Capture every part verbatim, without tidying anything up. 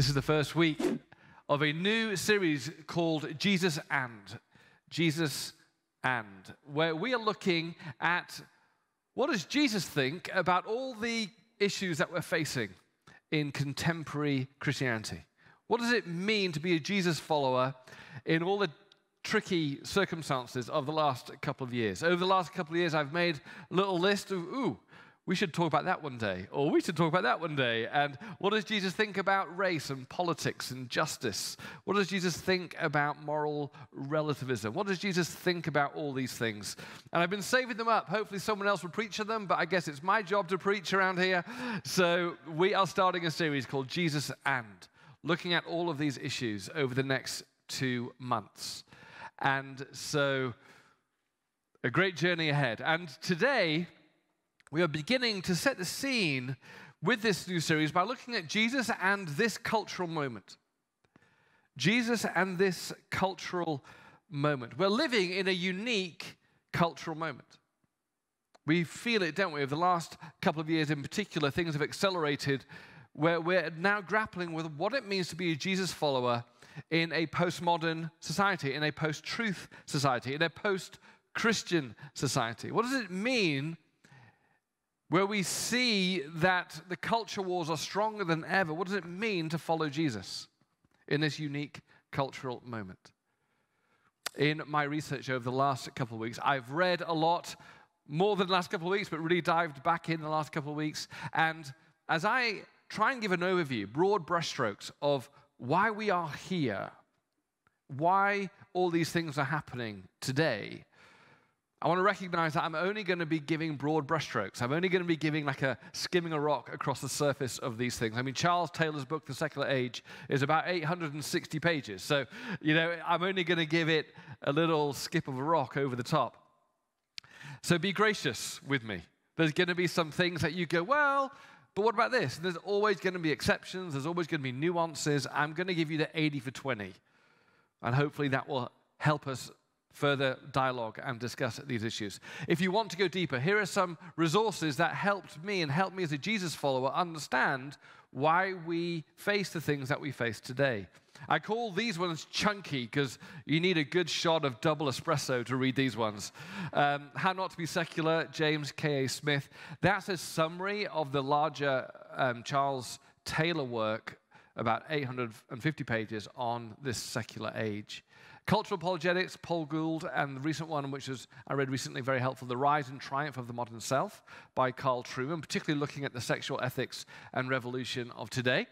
This is the first week of a new series called Jesus And, Jesus And, where we are looking at what does Jesus think about all the issues that we're facing in contemporary Christianity. What does it mean to be a Jesus follower in all the tricky circumstances of the last couple of years? Over the last couple of years, I've made a little list of, ooh, we should talk about that one day, or we should talk about that one day. And what does Jesus think about race and politics and justice? What does Jesus think about moral relativism? What does Jesus think about all these things? And I've been saving them up. Hopefully someone else will preach on them, but I guess it's my job to preach around here. So we are starting a series called Jesus And, looking at all of these issues over the next two months. And so a great journey ahead. And today, we are beginning to set the scene with this new series by looking at Jesus and this cultural moment. Jesus and this cultural moment. We're living in a unique cultural moment. We feel it, don't we? Over the last couple of years in particular, things have accelerated where we're now grappling with what it means to be a Jesus follower in a postmodern society, in a post-truth society, in a post-Christian society. What does it mean where we see that the culture wars are stronger than ever? What does it mean to follow Jesus in this unique cultural moment? In my research over the last couple of weeks, I've read a lot, more than the last couple of weeks, but really dived back in the last couple of weeks. And as I try and give an overview, broad brushstrokes of why we are here, why all these things are happening today, I want to recognize that I'm only going to be giving broad brushstrokes. I'm only going to be giving like a skimming a rock across the surface of these things. I mean, Charles Taylor's book, The Secular Age, is about eight hundred sixty pages. So, you know, I'm only going to give it a little skip of a rock over the top. So be gracious with me. There's going to be some things that you go, well, but what about this? And there's always going to be exceptions. There's always going to be nuances. I'm going to give you the eighty for twenty. And hopefully that will help us further dialogue and discuss these issues. If you want to go deeper, here are some resources that helped me and helped me as a Jesus follower understand why we face the things that we face today. I call these ones chunky because you need a good shot of double espresso to read these ones. Um, How Not to Be Secular, James K A. Smith. That's a summary of the larger um, Charles Taylor work, about eight hundred fifty pages on this secular age. Cultural Apologetics, Paul Gould, and the recent one, which was, I read recently, very helpful, The Rise and Triumph of the Modern Self by Carl Trueman, particularly looking at the sexual ethics and revolution of today.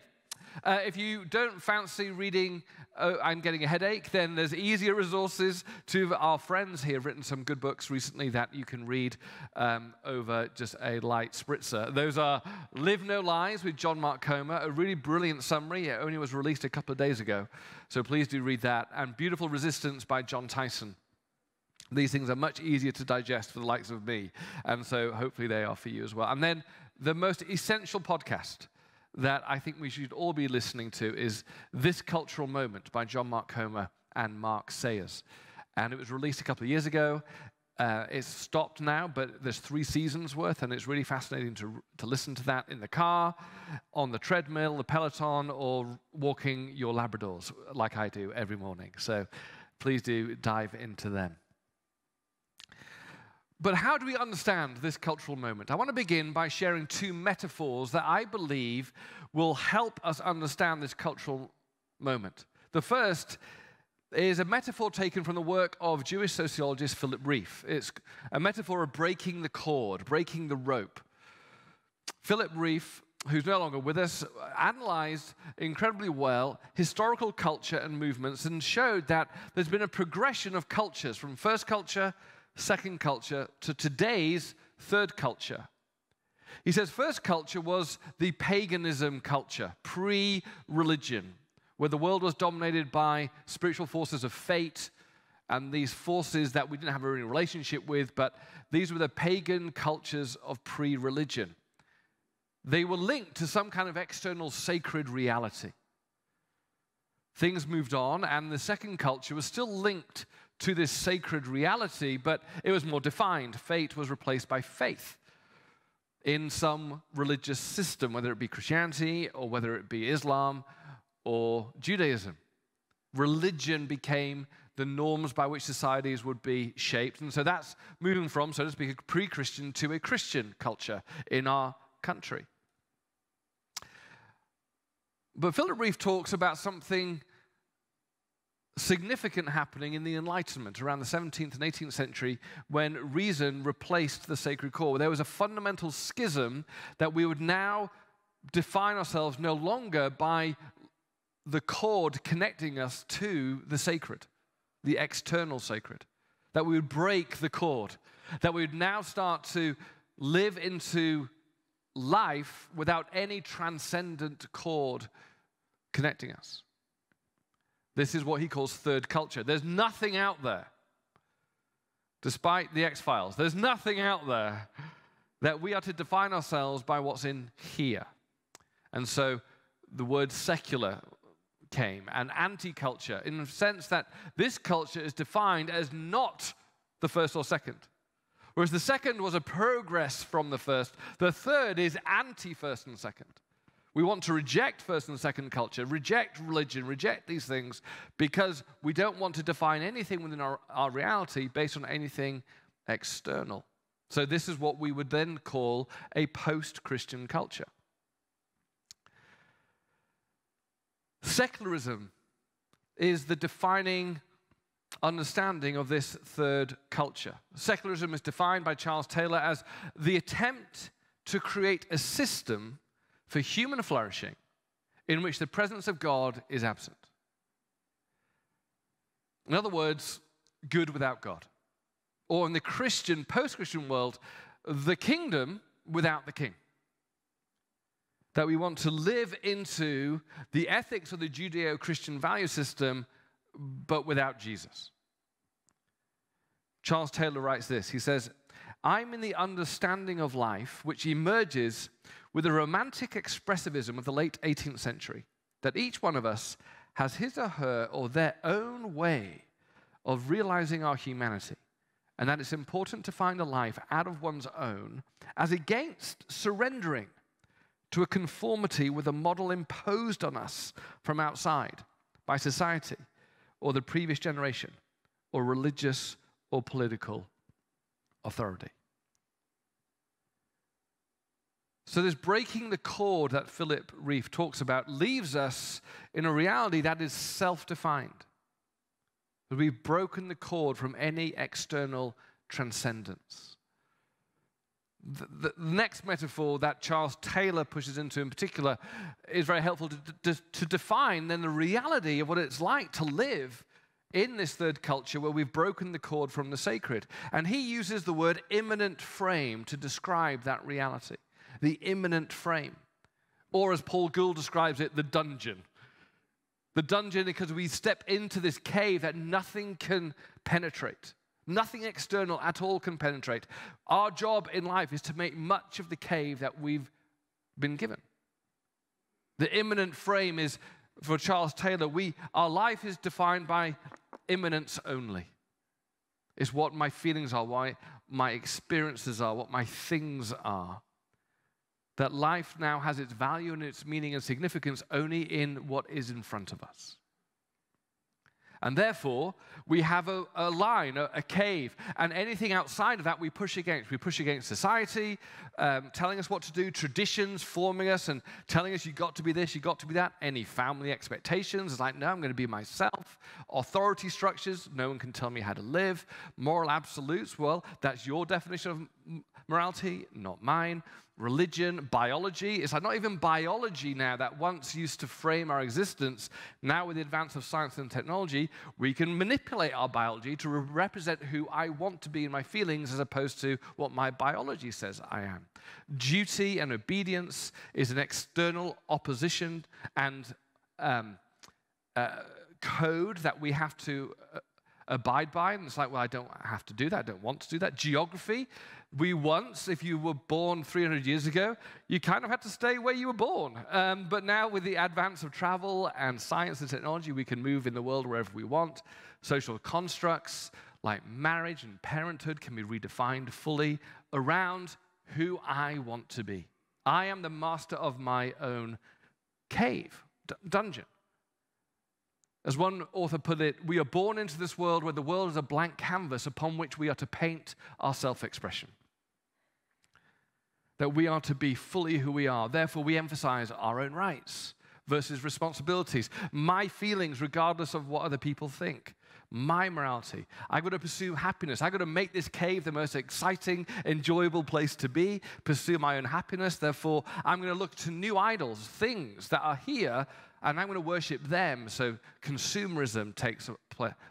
Uh, if you don't fancy reading oh, I'm Getting a Headache, then there's easier resources. Two of our friends here have written some good books recently that you can read um, over just a light spritzer. Those are Live No Lies with John Mark Comer, a really brilliant summary. It only was released a couple of days ago, so please do read that. And Beautiful Resistance by John Tyson. These things are much easier to digest for the likes of me, and so hopefully they are for you as well. And then the most essential podcast that I think we should all be listening to is This Cultural Moment by John Mark Comer and Mark Sayers. And it was released a couple of years ago. Uh, it's stopped now, but there's three seasons worth, and it's really fascinating to, to listen to that in the car, on the treadmill, the Peloton, or walking your Labradors like I do every morning. So please do dive into them. But how do we understand this cultural moment? I want to begin by sharing two metaphors that I believe will help us understand this cultural moment. The first is a metaphor taken from the work of Jewish sociologist Philip Rieff. It's a metaphor of breaking the cord, breaking the rope. Philip Rieff, who's no longer with us, analyzed incredibly well historical culture and movements and showed that there's been a progression of cultures from first culture, second culture, to today's third culture. He says first culture was the paganism culture, pre-religion, where the world was dominated by spiritual forces of fate and these forces that we didn't have a real relationship with, but these were the pagan cultures of pre-religion. They were linked to some kind of external sacred reality. Things moved on, and the second culture was still linked to this sacred reality, but it was more defined. Fate was replaced by faith in some religious system, whether it be Christianity or whether it be Islam or Judaism. Religion became the norms by which societies would be shaped. And so that's moving from, so to speak, a pre-Christian to a Christian culture in our country. But Philip Rieff talks about something significant happening in the Enlightenment around the seventeenth and eighteenth century when reason replaced the sacred core. There was a fundamental schism that we would now define ourselves no longer by the cord connecting us to the sacred, the external sacred, that we would break the cord, that we would now start to live into life without any transcendent cord connecting us. This is what he calls third culture. There's nothing out there, despite the X-Files, there's nothing out there that we are to define ourselves by what's in here. And so the word secular came, and anti-culture, in the sense that this culture is defined as not the first or second. Whereas the second was a progress from the first, the third is anti-first and second. We want to reject first and second culture, reject religion, reject these things, because we don't want to define anything within our, our reality based on anything external. So this is what we would then call a post-Christian culture. Secularism is the defining understanding of this third culture. Secularism is defined by Charles Taylor as the attempt to create a system for human flourishing in which the presence of God is absent. In other words, good without God. Or in the Christian, post-Christian world, the kingdom without the king. That we want to live into the ethics of the Judeo-Christian value system, but without Jesus. Charles Taylor writes this. He says, "I'm in the understanding of life which emerges with the romantic expressivism of the late eighteenth century, that each one of us has his or her or their own way of realizing our humanity, and that it's important to find a life out of one's own as against surrendering to a conformity with a model imposed on us from outside by society or the previous generation or religious or political authority." So this breaking the cord that Philip Rieff talks about leaves us in a reality that is self-defined. We've broken the cord from any external transcendence. The, the next metaphor that Charles Taylor pushes into in particular is very helpful to, to, to define then the reality of what it's like to live in this third culture where we've broken the cord from the sacred. And he uses the word immanent frame to describe that reality. The immanent frame, or as Paul Gould describes it, the dungeon. The dungeon, because we step into this cave that nothing can penetrate. Nothing external at all can penetrate. Our job in life is to make much of the cave that we've been given. The immanent frame is, for Charles Taylor, we, our life is defined by immanence only. It's what my feelings are, what my experiences are, what my things are. That life now has its value and its meaning and significance only in what is in front of us. And therefore, we have a, a line, a, a cave, and anything outside of that we push against. We push against society, um, telling us what to do, traditions forming us and telling us you've got to be this, you've got to be that. Any family expectations, it's like, no, I'm going to be myself. Authority structures, no one can tell me how to live. Moral absolutes, well, that's your definition of morality, not mine. Religion, biology. It's like not even biology now that once used to frame our existence. Now with the advance of science and technology, we can manipulate our biology to represent who I want to be in my feelings as opposed to what my biology says I am. Duty and obedience is an external opposition and um, uh, code that we have to uh, abide by, and it's like, well, I don't have to do that, I don't want to do that. Geography, we once, if you were born three hundred years ago, you kind of had to stay where you were born. Um, but now with the advance of travel and science and technology, we can move in the world wherever we want. Social constructs like marriage and parenthood can be redefined fully around who I want to be. I am the master of my own cave, d- dungeon. As one author put it, we are born into this world where the world is a blank canvas upon which we are to paint our self-expression. That we are to be fully who we are. Therefore, we emphasize our own rights versus responsibilities. My feelings, regardless of what other people think. My morality. I've got to pursue happiness. I've got to make this cave the most exciting, enjoyable place to be. Pursue my own happiness. Therefore, I'm going to look to new idols, things that are here, and I'm going to worship them. So consumerism takes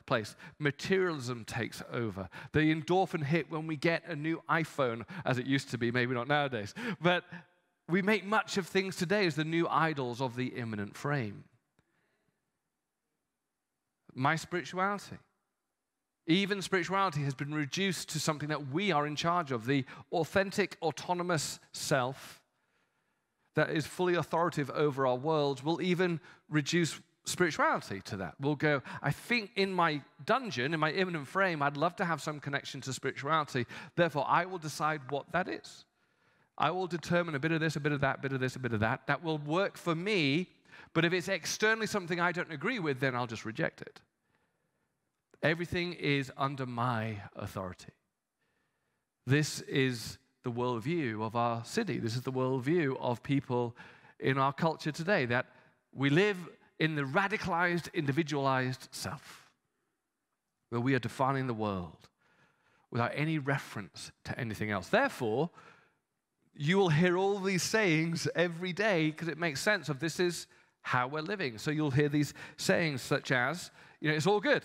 place. Materialism takes over. The endorphin hit when we get a new iPhone, as it used to be, maybe not nowadays. But we make much of things today as the new idols of the imminent frame. My spirituality. Even spirituality has been reduced to something that we are in charge of, the authentic, autonomous self that is fully authoritative over our world. We'll even reduce spirituality to that. We'll go, I think in my dungeon, in my imminent frame, I'd love to have some connection to spirituality. Therefore, I will decide what that is. I will determine a bit of this, a bit of that, a bit of this, a bit of that. That will work for me, but if it's externally something I don't agree with, then I'll just reject it. Everything is under my authority. This is the worldview of our city. This is the worldview of people in our culture today, that we live in the radicalized, individualized self, where we are defining the world without any reference to anything else. Therefore, you will hear all these sayings every day because it makes sense of this is how we're living. So you'll hear these sayings such as, you know, it's all good.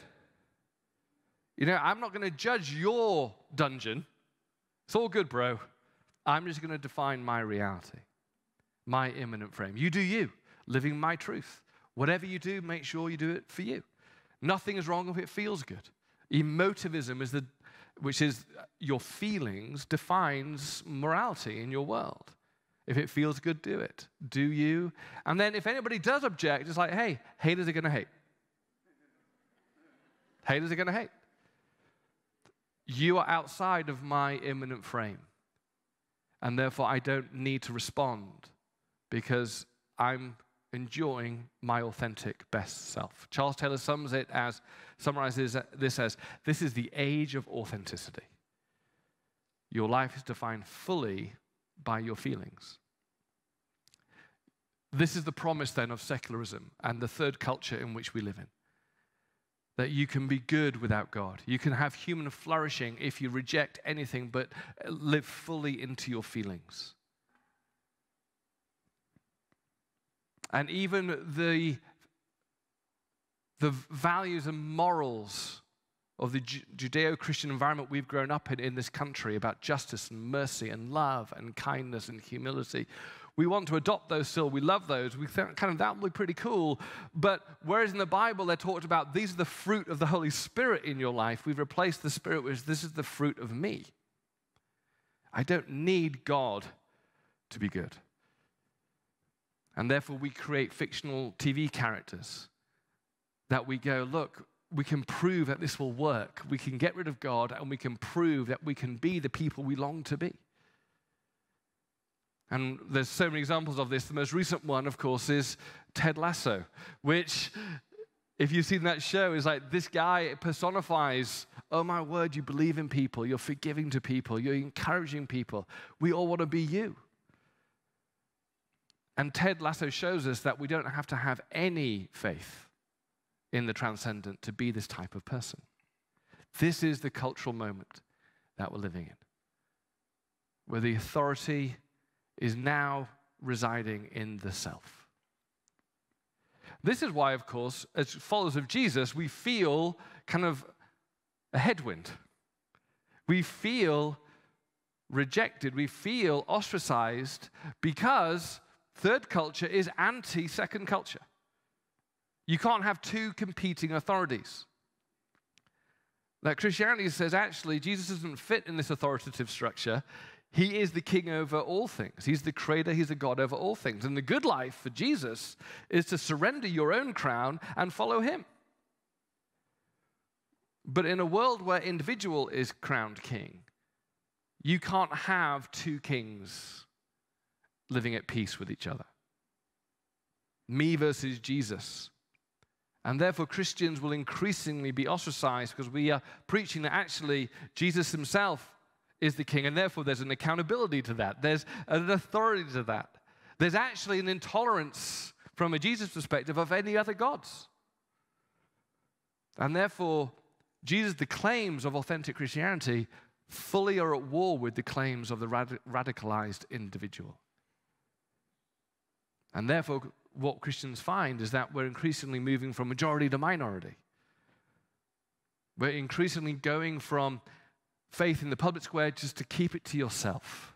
You know, I'm not going to judge your dungeon. It's all good, bro. I'm just going to define my reality, my imminent frame. You do you, living my truth. Whatever you do, make sure you do it for you. Nothing is wrong if it feels good. Emotivism, is the, which is your feelings, defines morality in your world. If it feels good, do it. Do you? And then if anybody does object, it's like, hey, haters are going to hate. Haters are going to hate. You are outside of my imminent frame. And therefore, I don't need to respond because I'm enjoying my authentic best self. Charles Taylor sums it as, summarizes this as, this is the age of authenticity. Your life is defined fully by your feelings. This is the promise then of secularism and the third culture in which we live in. That you can be good without God. You can have human flourishing if you reject anything but live fully into your feelings. And even the, the values and morals of the Judeo-Christian environment we've grown up in in this country about justice and mercy and love and kindness and humility, we want to adopt those still. We love those. We think kind of that would be pretty cool. But whereas in the Bible they're talked about these are the fruit of the Holy Spirit in your life, we've replaced the Spirit with this is the fruit of me. I don't need God to be good. And therefore we create fictional T V characters that we go, look, we can prove that this will work. We can get rid of God and we can prove that we can be the people we long to be. And there's so many examples of this. The most recent one, of course, is Ted Lasso, which, if you've seen that show, is like this guy personifies, oh my word, you believe in people, you're forgiving to people, you're encouraging people. We all want to be you. And Ted Lasso shows us that we don't have to have any faith in the transcendent to be this type of person. This is the cultural moment that we're living in, where the authority is now residing in the self. This is why, of course, as followers of Jesus, we feel kind of a headwind. We feel rejected. We feel ostracized because third culture is anti-second culture. You can't have two competing authorities. That Christianity says, actually, Jesus doesn't fit in this authoritative structure. He is the king over all things. He's the creator. He's the God over all things. And the good life for Jesus is to surrender your own crown and follow him. But in a world where individual is crowned king, you can't have two kings living at peace with each other. Me versus Jesus. And therefore, Christians will increasingly be ostracized because we are preaching that actually Jesus himself is the king, and therefore there's an accountability to that. There's an authority to that. There's actually an intolerance from a Jesus perspective of any other gods. And therefore, Jesus, the claims of authentic Christianity fully are at war with the claims of the rad- radicalized individual. And therefore, what Christians find is that we're increasingly moving from majority to minority. We're increasingly going from faith in the public square just to keep it to yourself,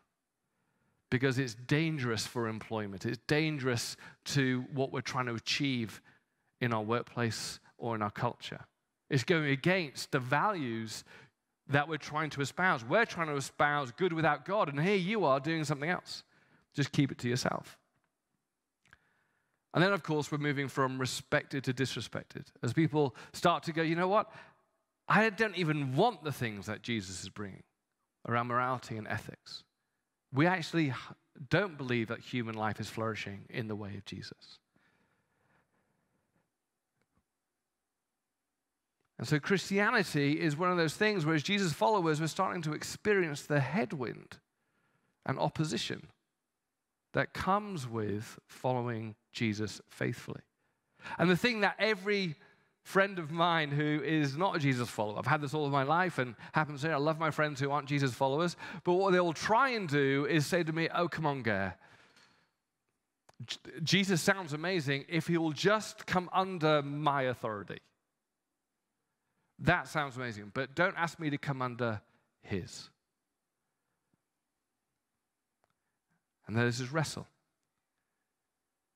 because it's dangerous for employment. It's dangerous to what we're trying to achieve in our workplace or in our culture. It's going against the values that we're trying to espouse. We're trying to espouse good without God, and here you are doing something else. Just keep it to yourself. And then, of course, we're moving from respected to disrespected, as people start to go, you know what? I don't even want the things that Jesus is bringing around morality and ethics. We actually don't believe that human life is flourishing in the way of Jesus. And so Christianity is one of those things where, as Jesus' followers, we're starting to experience the headwind and opposition that comes with following Jesus faithfully. And the thing that every friend of mine who is not a Jesus follower, I've had this all of my life and happens here, I love my friends who aren't Jesus followers, but what they will try and do is say to me, oh, come on, Gare. Jesus sounds amazing if he will just come under my authority. That sounds amazing, but don't ask me to come under his. And there's this wrestle.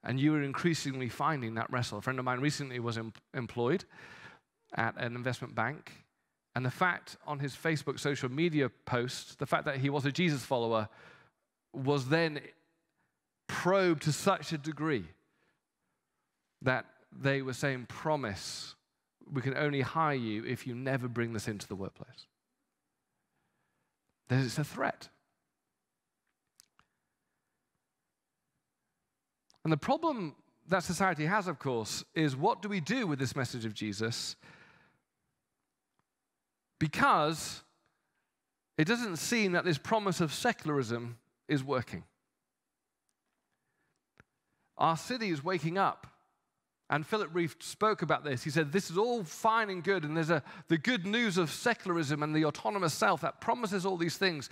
And you are increasingly finding that wrestle. A friend of mine recently was em- employed at an investment bank. And the fact on his Facebook social media post, the fact that he was a Jesus follower, was then probed to such a degree that they were saying, promise, we can only hire you if you never bring this into the workplace. There's a threat. And the problem that society has, of course, is what do we do with this message of Jesus? Because it doesn't seem that this promise of secularism is working. Our city is waking up, and Philip Rieff spoke about this. He said, this is all fine and good, and there's a, the good news of secularism and the autonomous self that promises all these things,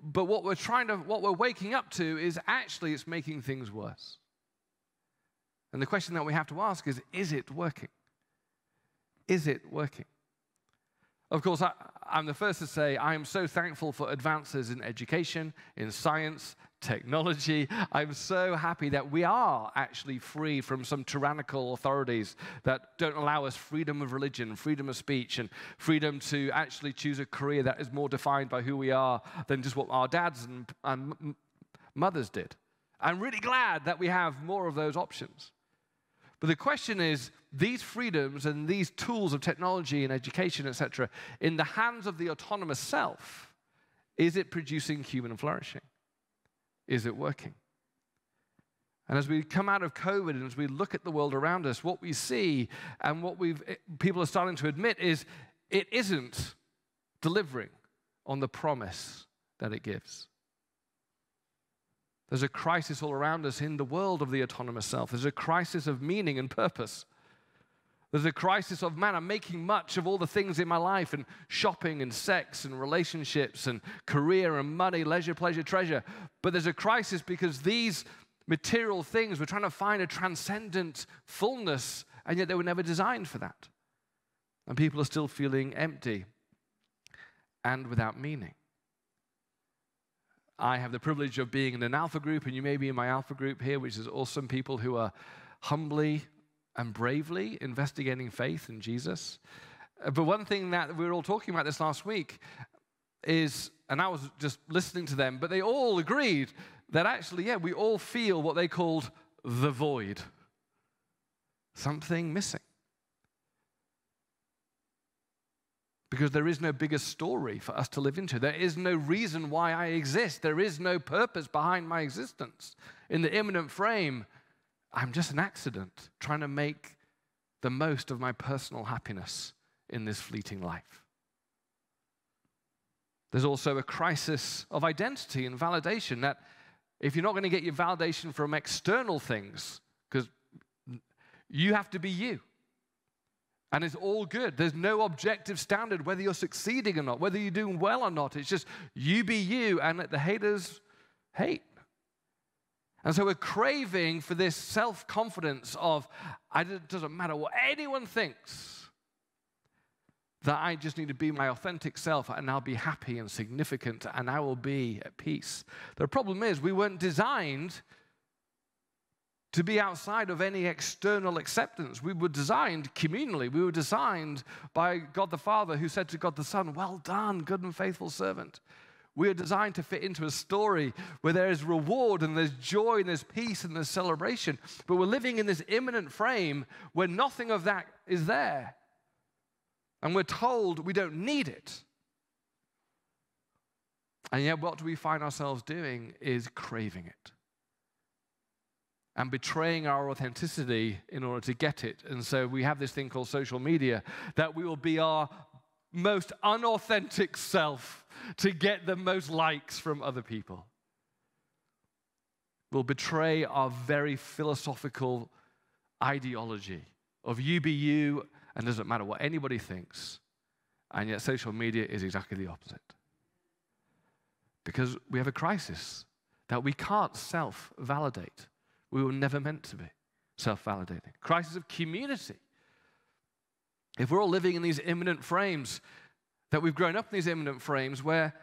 but what we're trying to, what we're waking up to is actually it's making things worse. And the question that we have to ask is, is it working? Is it working? Of course, I, I'm the first to say I am so thankful for advances in education, in science, technology. I'm so happy that we are actually free from some tyrannical authorities that don't allow us freedom of religion, freedom of speech, and freedom to actually choose a career that is more defined by who we are than just what our dads and, and mothers did. I'm really glad that we have more of those options. But the question is, these freedoms and these tools of technology and education, et cetera, in the hands of the autonomous self, is it producing human flourishing? Is it working? And as we come out of COVID and as we look at the world around us, what we see and what we've people are starting to admit is it isn't delivering on the promise that it gives. There's a crisis all around us in the world of the autonomous self. There's a crisis of meaning and purpose. There's a crisis of, man, I'm making much of all the things in my life, and shopping and sex and relationships and career and money, leisure, pleasure, treasure. But there's a crisis because these material things, we're trying to find a transcendent fullness, and yet they were never designed for that. And people are still feeling empty and without meaning. I have the privilege of being in an alpha group, and you may be in my alpha group here, which is awesome, people who are humbly and bravely investigating faith in Jesus. But one thing that we were all talking about this last week is, and I was just listening to them, but they all agreed that actually, yeah, we all feel what they called the void. Something missing. Because there is no bigger story for us to live into. There is no reason why I exist. There is no purpose behind my existence. In the imminent frame, I'm just an accident trying to make the most of my personal happiness in this fleeting life. There's also a crisis of identity and validation that if you're not going to get your validation from external things, because you have to be you, and it's all good. There's no objective standard whether you're succeeding or not, whether you're doing well or not. It's just you be you and let the haters hate. And so we're craving for this self-confidence of, it doesn't matter what anyone thinks, that I just need to be my authentic self and I'll be happy and significant and I will be at peace. The problem is we weren't designed to be outside of any external acceptance. We were designed communally. We were designed by God the Father, who said to God the Son, well done, good and faithful servant. We are designed to fit into a story where there is reward and there's joy and there's peace and there's celebration. But we're living in this imminent frame where nothing of that is there. And we're told we don't need it. And yet what do we find ourselves doing is craving it and betraying our authenticity in order to get it. And so we have this thing called social media, that we will be our most unauthentic self to get the most likes from other people. We'll betray our very philosophical ideology of you be you and doesn't matter what anybody thinks. And yet social media is exactly the opposite. Because we have a crisis that we can't self-validate. We were never meant to be self-validating. Crisis of community. If we're all living in these imminent frames, that we've grown up in these imminent frames where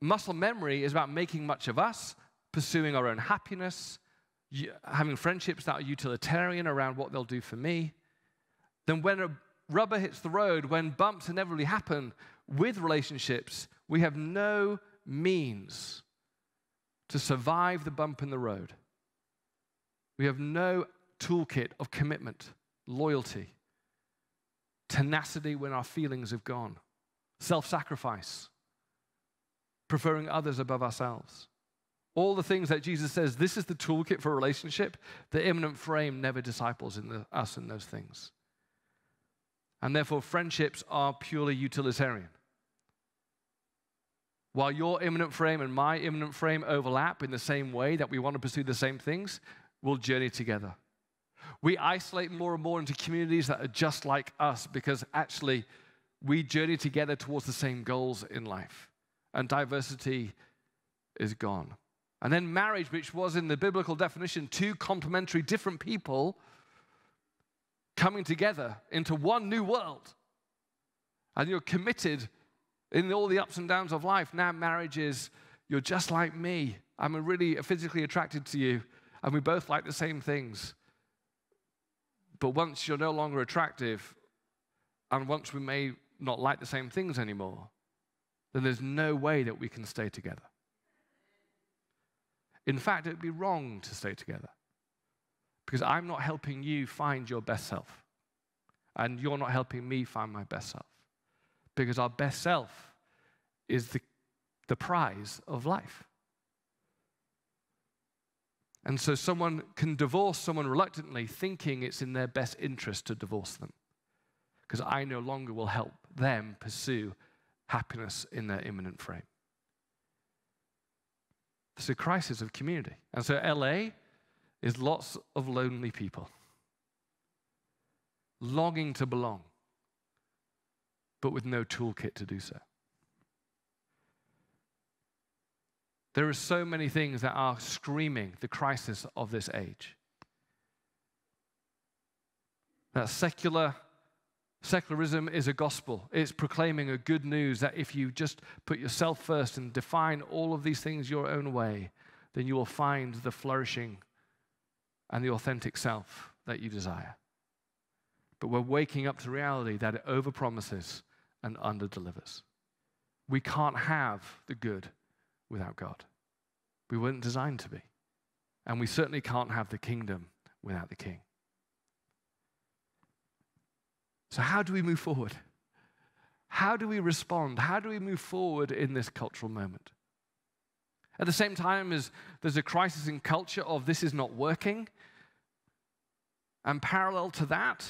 muscle memory is about making much of us, pursuing our own happiness, having friendships that are utilitarian around what they'll do for me, then when rubber hits the road, when bumps inevitably happen with relationships, we have no means to survive the bump in the road. We have no toolkit of commitment, loyalty, tenacity when our feelings have gone, self-sacrifice, preferring others above ourselves. All the things that Jesus says, this is the toolkit for a relationship, the imminent frame never disciples in the, us in those things. And therefore, friendships are purely utilitarian. While your imminent frame and my imminent frame overlap in the same way that we want to pursue the same things, we'll journey together. We isolate more and more into communities that are just like us because actually we journey together towards the same goals in life. And diversity is gone. And then marriage, which was in the biblical definition, two complementary different people coming together into one new world. And you're committed in all the ups and downs of life. Now marriage is, you're just like me. I'm really physically attracted to you. And we both like the same things. But once you're no longer attractive, and once we may not like the same things anymore, then there's no way that we can stay together. In fact, it would be wrong to stay together. Because I'm not helping you find your best self. And you're not helping me find my best self. Because our best self is the, the prize of life. And so someone can divorce someone reluctantly, thinking it's in their best interest to divorce them. Because I no longer will help them pursue happiness in their imminent frame. It's a crisis of community. And so L A is lots of lonely people longing to belong, but with no toolkit to do so. There are so many things that are screaming the crisis of this age. That secular, secularism is a gospel. It's proclaiming a good news that if you just put yourself first and define all of these things your own way, then you will find the flourishing and the authentic self that you desire. But we're waking up to reality that it overpromises and underdelivers. We can't have the good without God. We weren't designed to be. And we certainly can't have the kingdom without the king. So how do we move forward? How do we respond? How do we move forward in this cultural moment? At the same time as there's a crisis in culture of this is not working, and parallel to that,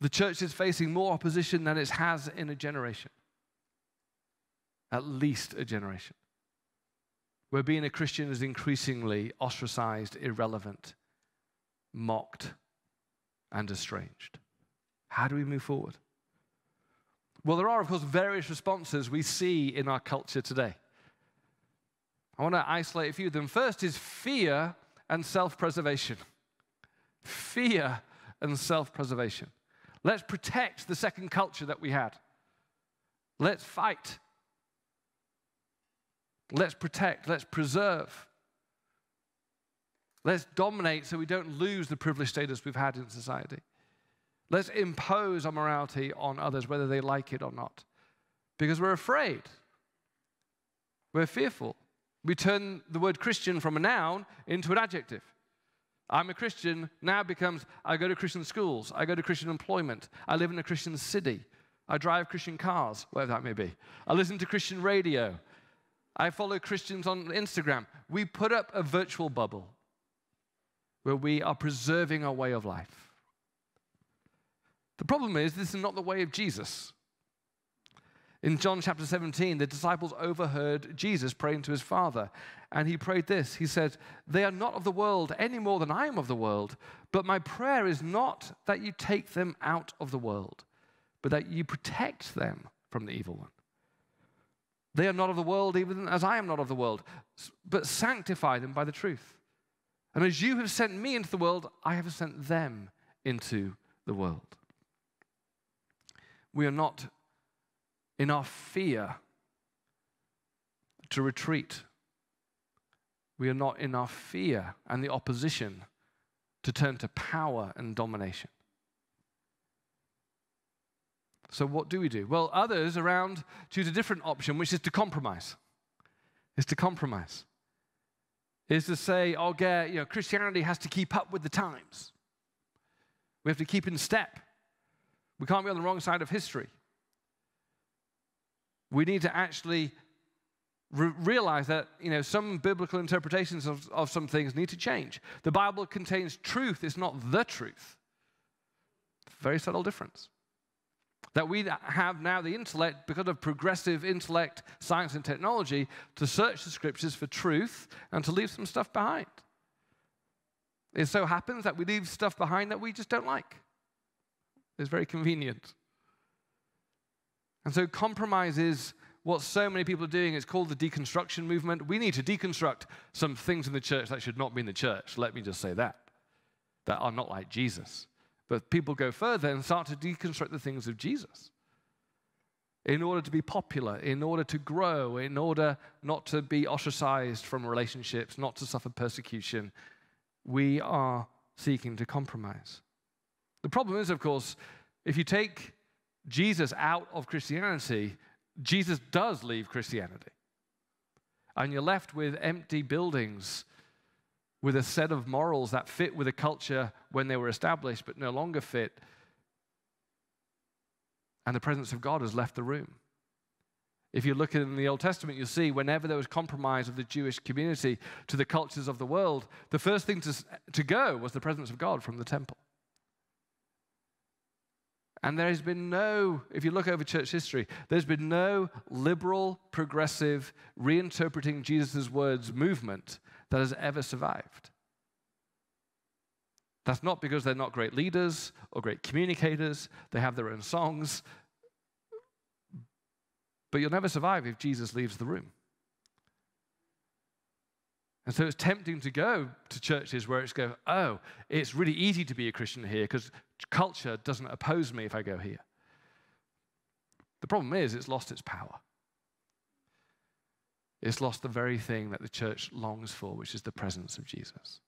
The church is facing more opposition than it has in a generation. At least a generation. Where being a Christian is increasingly ostracized, irrelevant, mocked, and estranged. How do we move forward? Well, there are, of course, various responses we see in our culture today. I want to isolate a few of them. First is fear and self-preservation. Fear and self-preservation. Let's protect the second culture that we had. Let's fight. Let's protect. Let's preserve. Let's dominate so we don't lose the privileged status we've had in society. Let's impose our morality on others, whether they like it or not, because we're afraid. We're fearful. We turn the word Christian from a noun into an adjective. I'm a Christian now becomes, I go to Christian schools, I go to Christian employment, I live in a Christian city, I drive Christian cars, whatever that may be. I listen to Christian radio, I follow Christians on Instagram. We put up a virtual bubble where we are preserving our way of life. The problem is, this is not the way of Jesus. In John chapter seventeen, the disciples overheard Jesus praying to his Father, and he prayed this. He said, "They are not of the world any more than I am of the world, but my prayer is not that you take them out of the world, but that you protect them from the evil one. They are not of the world even as I am not of the world, but sanctify them by the truth. And as you have sent me into the world, I have sent them into the world." We are not in our fear to retreat. We are not in our fear and the opposition to turn to power and domination. So what do we do? Well, others around choose a different option, which is to compromise. Is to compromise. Is to say, oh, yeah, you know, Christianity has to keep up with the times. We have to keep in step. We can't be on the wrong side of history. We need to actually re realize that, you know, some biblical interpretations of, of some things need to change. The Bible contains truth. It's not the truth. Very subtle difference. That we have now the intellect, because of progressive intellect, science and technology, to search the scriptures for truth and to leave some stuff behind. It so happens that we leave stuff behind that we just don't like. It's very convenient. And so compromise is what so many people are doing. It's called the deconstruction movement. We need to deconstruct some things in the church that should not be in the church. Let me just say that. That are not like Jesus. But people go further and start to deconstruct the things of Jesus in order to be popular, in order to grow, in order not to be ostracized from relationships, not to suffer persecution. We are seeking to compromise. The problem is, of course, if you take Jesus out of Christianity, Jesus does leave Christianity. And you're left with empty buildings with a set of morals that fit with a culture when they were established but no longer fit. And the presence of God has left the room. If you look in the Old Testament, you'll see whenever there was compromise of the Jewish community to the cultures of the world, the first thing to, to go was the presence of God from the temple. And there has been no, if you look over church history, there's been no liberal, progressive, reinterpreting Jesus' words movement that has ever survived. That's not because they're not great leaders or great communicators. They have their own songs. But you'll never survive if Jesus leaves the room. And so it's tempting to go to churches where it's go, oh, it's really easy to be a Christian here because culture doesn't oppose me if I go here. The problem is it's lost its power. It's lost the very thing that the church longs for, which is the presence of Jesus.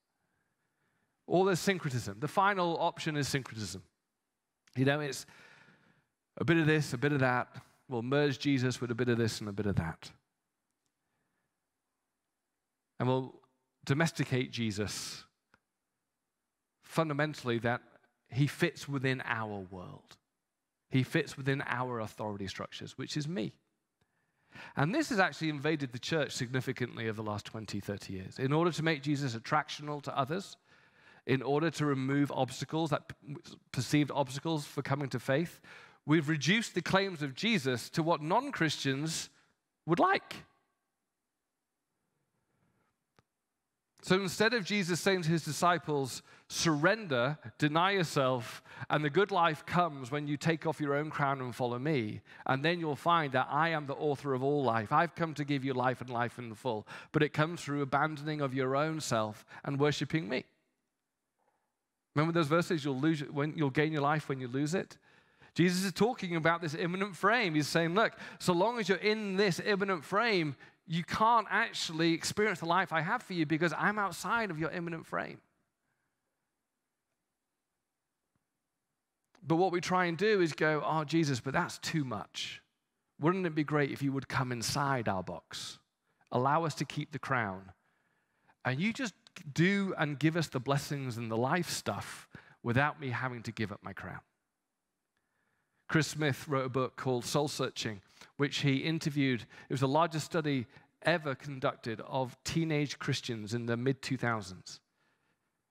All this syncretism. The final option is syncretism. You know, it's a bit of this, a bit of that. We'll merge Jesus with a bit of this and a bit of that. And we'll domesticate Jesus fundamentally that he fits within our world. He fits within our authority structures, which is me. And this has actually invaded the church significantly over the last twenty, thirty years. In order to make Jesus attractional to others, in order to remove obstacles, that perceived obstacles for coming to faith, we've reduced the claims of Jesus to what non-Christians would like. So instead of Jesus saying to his disciples, surrender, deny yourself, and the good life comes when you take off your own crown and follow me, and then you'll find that I am the author of all life. I've come to give you life and life in the full, but it comes through abandoning of your own self and worshiping me. Remember those verses, you'll, lose it when, you'll gain your life when you lose it? Jesus is talking about this imminent frame. He's saying, look, so long as you're in this imminent frame, you can't actually experience the life I have for you because I'm outside of your imminent frame. But what we try and do is go, oh, Jesus, but that's too much. Wouldn't it be great if you would come inside our box? Allow us to keep the crown. And you just do and give us the blessings and the life stuff without me having to give up my crown. Chris Smith wrote a book called Soul Searching, which he interviewed. It was the largest study ever conducted of teenage Christians in the mid two thousands.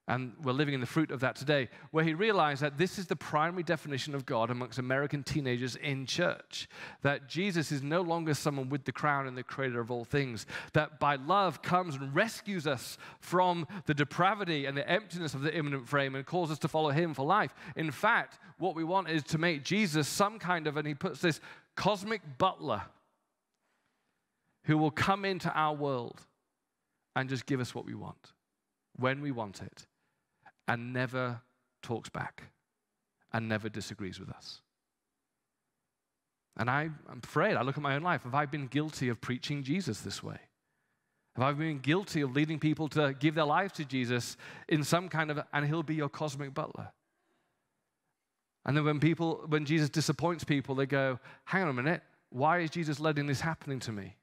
And we're living in the fruit of that today, where he realized that this is the primary definition of God amongst American teenagers in church, that Jesus is no longer someone with the crown and the creator of all things, that by love comes and rescues us from the depravity and the emptiness of the imminent frame and calls us to follow him for life. In fact, what we want is to make Jesus some kind of, and he puts this, cosmic butler who will come into our world and just give us what we want, when we want it, and never talks back and never disagrees with us. And I, I'm afraid, I look at my own life, have I been guilty of preaching Jesus this way? Have I been guilty of leading people to give their lives to Jesus in some kind of, and he'll be your cosmic butler? And then when people, when Jesus disappoints people, they go, hang on a minute, why is Jesus letting this happening to me?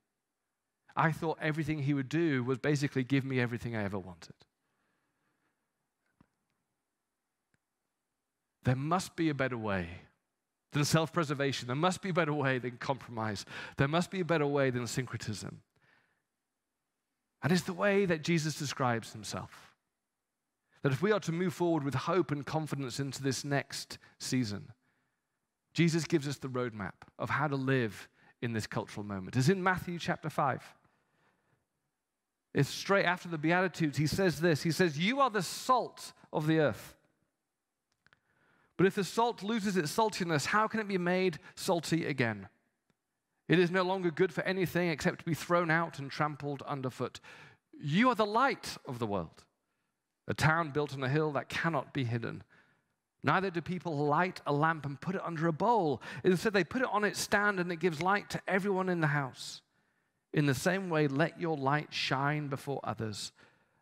I thought everything he would do was basically give me everything I ever wanted. There must be a better way than self-preservation. There must be a better way than compromise. There must be a better way than syncretism. And it's the way that Jesus describes himself. That if we are to move forward with hope and confidence into this next season, Jesus gives us the roadmap of how to live in this cultural moment. It's in Matthew chapter five. It's straight after the Beatitudes. He says this. He says, you are the salt of the earth. But if the salt loses its saltiness, how can it be made salty again? It is no longer good for anything except to be thrown out and trampled underfoot. You are the light of the world. A town built on a hill that cannot be hidden. Neither do people light a lamp and put it under a bowl. Instead, they put it on its stand and it gives light to everyone in the house. In the same way, let your light shine before others,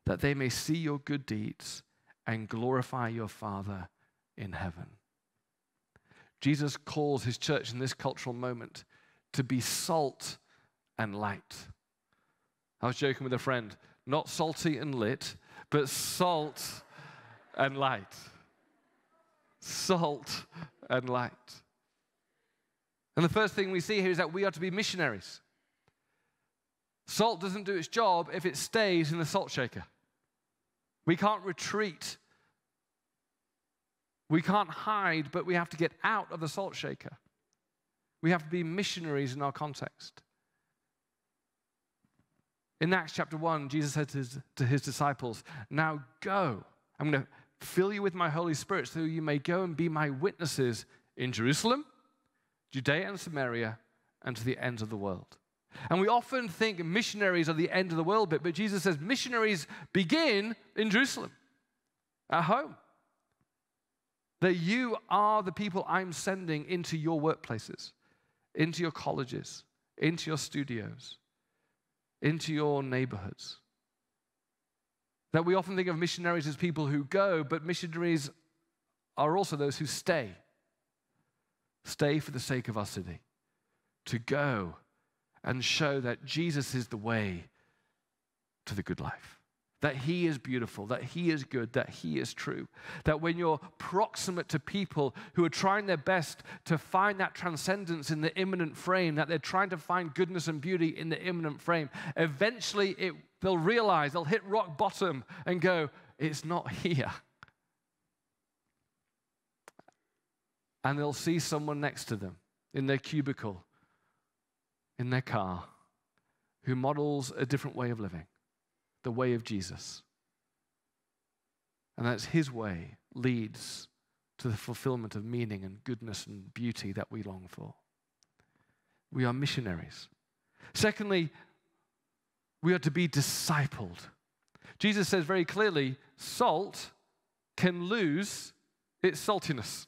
that they may see your good deeds and glorify your Father in heaven. Jesus calls his church in this cultural moment to be salt and light. I was joking with a friend, not salty and lit, but salt and light. Salt and light. And the first thing we see here is that we are to be missionaries. Salt doesn't do its job if it stays in the salt shaker. We can't retreat. We can't hide, but we have to get out of the salt shaker. We have to be missionaries in our context. In Acts chapter one, Jesus said to his, to his disciples, now go. I'm going to fill you with my Holy Spirit so you may go and be my witnesses in Jerusalem, Judea and Samaria, and to the ends of the world. And we often think missionaries are the end of the world bit, but Jesus says missionaries begin in Jerusalem, at home. That you are the people I'm sending into your workplaces, into your colleges, into your studios, into your neighborhoods. That we often think of missionaries as people who go, but missionaries are also those who stay. Stay for the sake of our city. To go and show that Jesus is the way to the good life. That he is beautiful, that he is good, that he is true. That when you're proximate to people who are trying their best to find that transcendence in the imminent frame, that they're trying to find goodness and beauty in the imminent frame, eventually it, they'll realize, they'll hit rock bottom and go, it's not here. and they'll see someone next to them in their cubicle, in their car, who models a different way of living, the way of Jesus. And that's his way leads to the fulfillment of meaning and goodness and beauty that we long for. We are missionaries. Secondly, we are to be discipled. Jesus says very clearly, salt can lose its saltiness.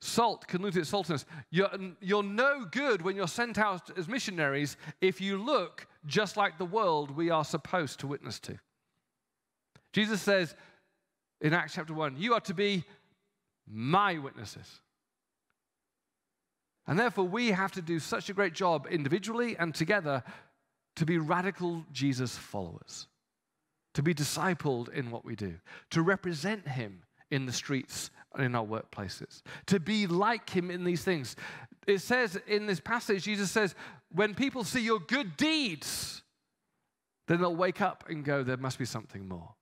Salt can lose its saltiness. You're, you're no good when you're sent out as missionaries if you look just like the world we are supposed to witness to. Jesus says in Acts chapter one, you are to be my witnesses. And therefore, we have to do such a great job individually and together to be radical Jesus followers, to be discipled in what we do, to represent him in the streets and in our workplaces, to be like him in these things. It says in this passage, Jesus says, when people see your good deeds, then they'll wake up and go, there must be something more.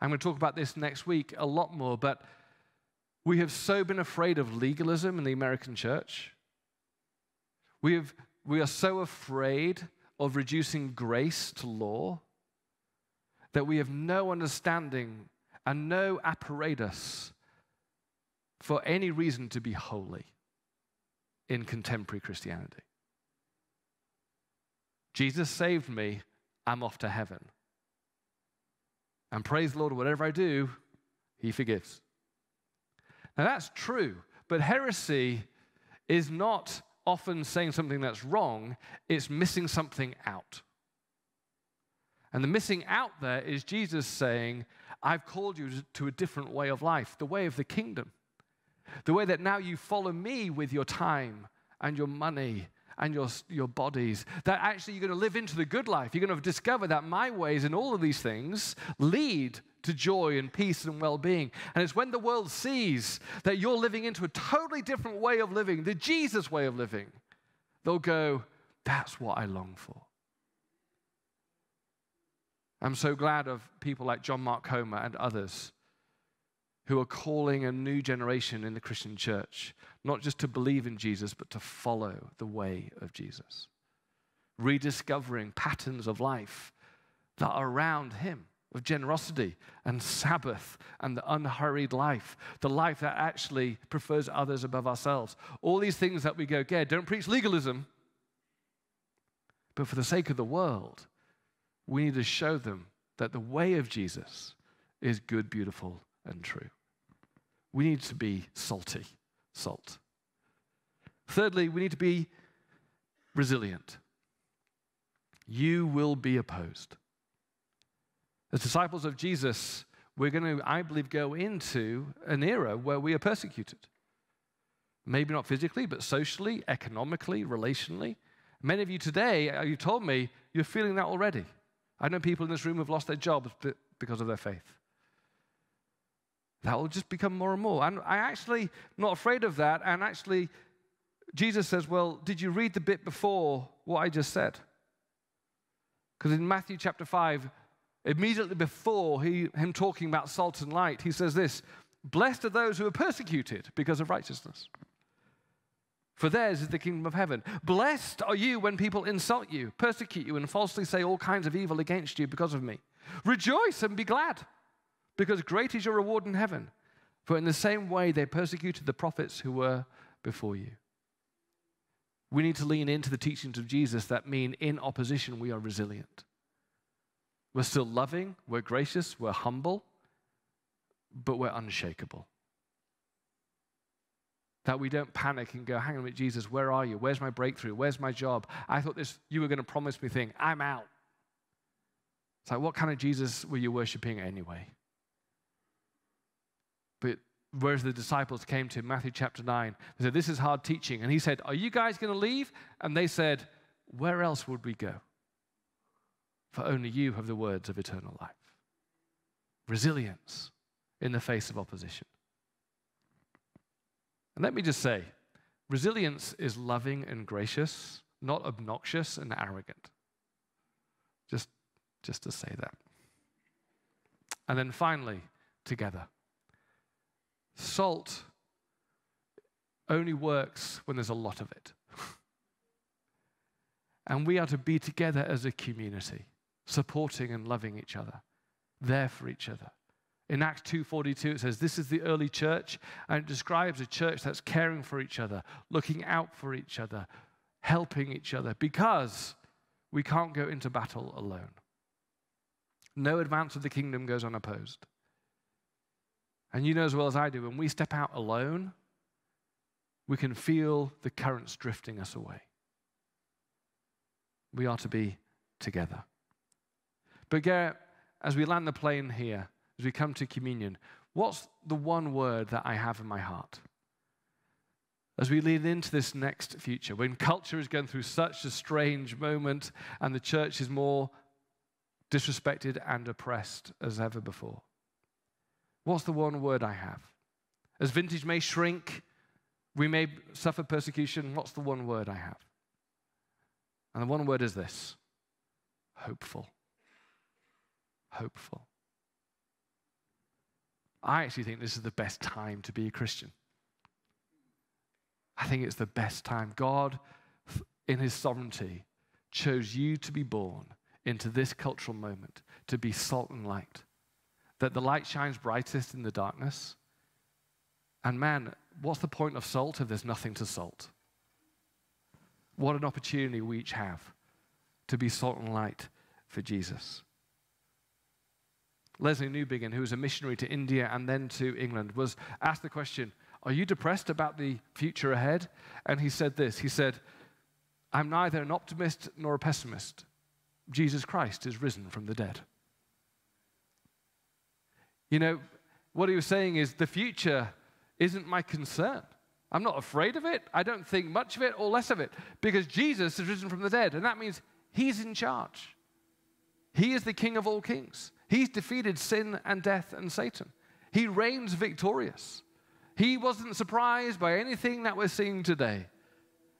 I'm going to talk about this next week a lot more, but we have so been afraid of legalism in the American church. We, have, we are so afraid of reducing grace to law that we have no understanding and no apparatus for any reason to be holy in contemporary Christianity. Jesus saved me, I'm off to heaven. And praise the Lord, whatever I do, he forgives. Now that's true, but heresy is not often saying something that's wrong, it's missing something out. And the missing out there is Jesus saying, I've called you to a different way of life, the way of the kingdom, the way that now you follow me with your time and your money and your, your bodies, that actually you're going to live into the good life. You're going to discover that my ways and all of these things lead to joy and peace and well-being. And it's when the world sees that you're living into a totally different way of living, the Jesus way of living, they'll go, that's what I long for. I'm so glad of people like John Mark Comer and others who are calling a new generation in the Christian church, not just to believe in Jesus, but to follow the way of Jesus, rediscovering patterns of life that are around him, of generosity and Sabbath and the unhurried life, the life that actually prefers others above ourselves. All these things that we go, yeah, don't preach legalism, but for the sake of the world, we need to show them that the way of Jesus is good, beautiful, and true. We need to be salty, salt. Thirdly, we need to be resilient. You will be opposed. As disciples of Jesus, we're going to, I believe, go into an era where we are persecuted. Maybe not physically, but socially, economically, relationally. Many of you today, you told me, you're feeling that already. I know people in this room have lost their jobs because of their faith. That will just become more and more. And I'm actually not afraid of that. And actually, Jesus says, well, did you read the bit before what I just said? Because in Matthew chapter five, immediately before he, him talking about salt and light, he says this, blessed are those who are persecuted because of righteousness, for theirs is the kingdom of heaven. Blessed are you when people insult you, persecute you, and falsely say all kinds of evil against you because of me. Rejoice and be glad, because great is your reward in heaven. For in the same way they persecuted the prophets who were before you. We need to lean into the teachings of Jesus that mean in opposition we are resilient. We're still loving, we're gracious, we're humble, but we're unshakable. That we don't panic and go, hang on a minute, Jesus, where are you? Where's my breakthrough? Where's my job? I thought this you were going to promise me thing. I'm out. It's like, what kind of Jesus were you worshiping anyway? But whereas the disciples came to Matthew chapter nine, they said, this is hard teaching. And he said, are you guys going to leave? And they said, where else would we go? For only you have the words of eternal life. Resilience in the face of opposition. And let me just say, resilience is loving and gracious, not obnoxious and arrogant. Just, just to say that. And then finally, together. Salt only works when there's a lot of it. And we are to be together as a community, supporting and loving each other, there for each other. In Acts two forty-two, it says, this is the early church, and it describes a church that's caring for each other, looking out for each other, helping each other, because we can't go into battle alone. No advance of the kingdom goes unopposed. And you know as well as I do, when we step out alone, we can feel the currents drifting us away. We are to be together. But Garrett, as we land the plane here, as we come to communion, what's the one word that I have in my heart? As we lean into this next future, when culture is going through such a strange moment and the church is more disrespected and oppressed as ever before, what's the one word I have? As vintage may shrink, we may suffer persecution, what's the one word I have? And the one word is this: hopeful. Hopeful. I actually think this is the best time to be a Christian. I think it's the best time. God, in his sovereignty, chose you to be born into this cultural moment, to be salt and light, that the light shines brightest in the darkness. And man, what's the point of salt if there's nothing to salt? What an opportunity we each have to be salt and light for Jesus. Leslie Newbigin, who was a missionary to India and then to England, was asked the question, are you depressed about the future ahead? And he said this, he said, I'm neither an optimist nor a pessimist. Jesus Christ is risen from the dead. You know, what he was saying is the future isn't my concern. I'm not afraid of it. I don't think much of it or less of it, because Jesus is risen from the dead, and that means he's in charge. He is the King of all kings. He's defeated sin and death and Satan. He reigns victorious. He wasn't surprised by anything that we're seeing today.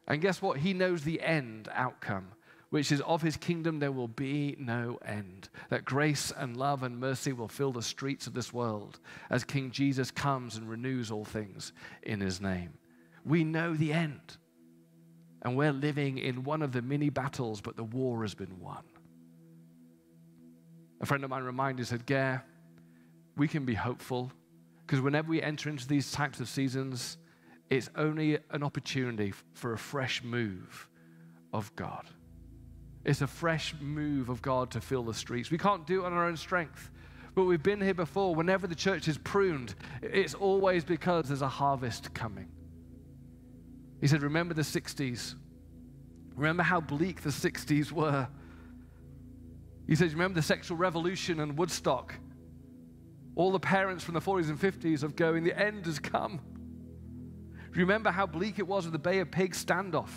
And guess what? He knows the end outcome, which is of his kingdom there will be no end, that grace and love and mercy will fill the streets of this world as King Jesus comes and renews all things in his name. We know the end, and we're living in one of the many battles, but the war has been won. A friend of mine reminded, said, Gare, we can be hopeful, because whenever we enter into these types of seasons, it's only an opportunity for a fresh move of God. It's a fresh move of God to fill the streets. We can't do it on our own strength, but we've been here before. Whenever the church is pruned, it's always because there's a harvest coming. He said, remember the sixties. Remember how bleak the sixties were. He says, remember the sexual revolution and Woodstock. All the parents from the forties and fifties of going, the end has come. Remember how bleak it was with the Bay of Pigs standoff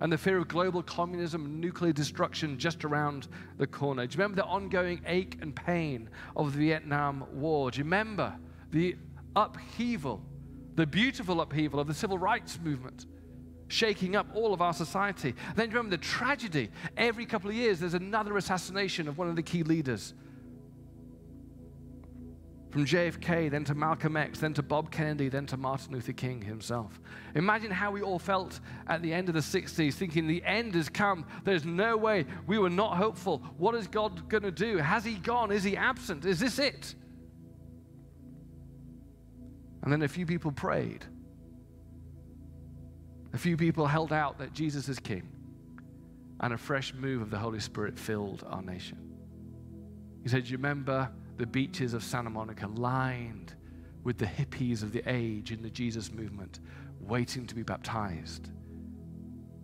and the fear of global communism and nuclear destruction just around the corner. Do you remember the ongoing ache and pain of the Vietnam War? Do you remember the upheaval, the beautiful upheaval of the civil rights movement, shaking up all of our society? And then remember the tragedy. Every couple of years, there's another assassination of one of the key leaders. From J F K, then to Malcolm X, then to Bob Kennedy, then to Martin Luther King himself. Imagine how we all felt at the end of the sixties, thinking the end has come. There's no way. We were not hopeful. What is God going to do? Has he gone? Is he absent? Is this it? And then a few people prayed. A few people held out that Jesus is King, and a fresh move of the Holy Spirit filled our nation. He said, you remember the beaches of Santa Monica lined with the hippies of the age in the Jesus movement, waiting to be baptized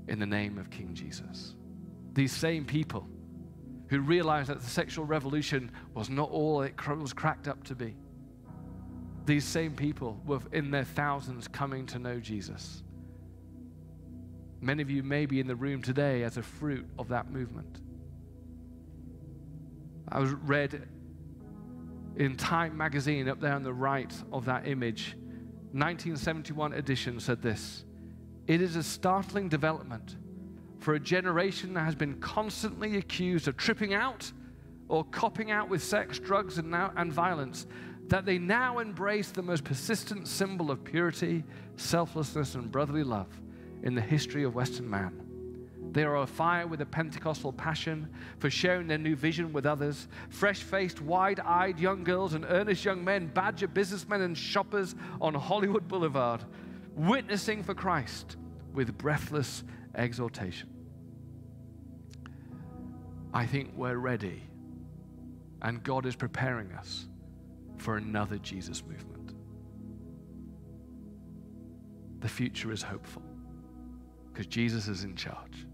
in the name of King Jesus. These same people who realized that the sexual revolution was not all it was cracked up to be. These same people were in their thousands coming to know Jesus. Many of you may be in the room today as a fruit of that movement. I was read in Time magazine up there on the right of that image, nineteen seventy-one edition said this: it is a startling development for a generation that has been constantly accused of tripping out or copping out with sex, drugs, and, now, and violence, that they now embrace the most persistent symbol of purity, selflessness, and brotherly love in the history of Western man. They are afire with a Pentecostal passion for sharing their new vision with others. Fresh-faced, wide-eyed young girls and earnest young men badger businessmen and shoppers on Hollywood Boulevard, witnessing for Christ with breathless exhortation. I think we're ready, and God is preparing us for another Jesus movement. The future is hopeful because Jesus is in charge.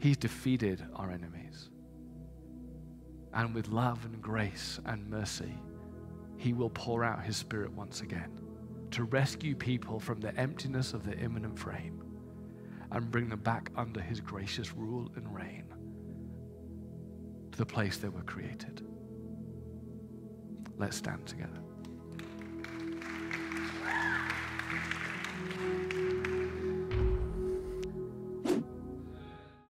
He's defeated our enemies. And with love and grace and mercy, he will pour out his Spirit once again to rescue people from the emptiness of their imminent frame and bring them back under his gracious rule and reign to the place they were created. Let's stand together.